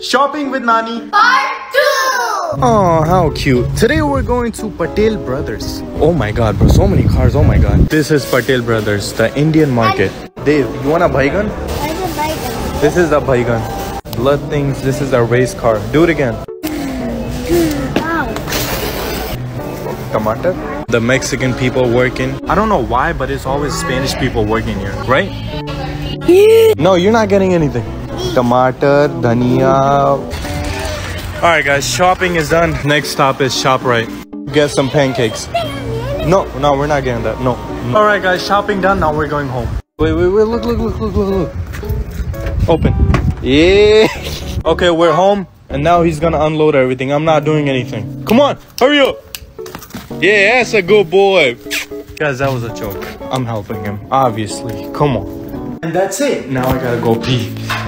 Shopping with Nani Part 2. Oh, how cute. Today we're going to Patel Brothers. Oh my god, bro, so many cars. Oh my god. This is Patel Brothers, the Indian market. Dave, you want a bhaigan? I want a bhaigan. This is the bhaigan. Blood things, this is a race car. Do it again. Tomato. The Mexican people working. I don't know why, but it's always Spanish people working here, right? No, you're not getting anything. Tomato, dhania. Alright guys, shopping is done. Next stop is ShopRite. Get some pancakes. No, we're not getting that. No. Alright guys, shopping done. Now we're going home. Wait, look. Open. Yeah. Okay, we're home. And now he's gonna unload everything. I'm not doing anything. Come on, hurry up. Yeah, that's a good boy. Guys, that was a joke. I'm helping him, obviously. Come on. And that's it. Now I gotta go pee.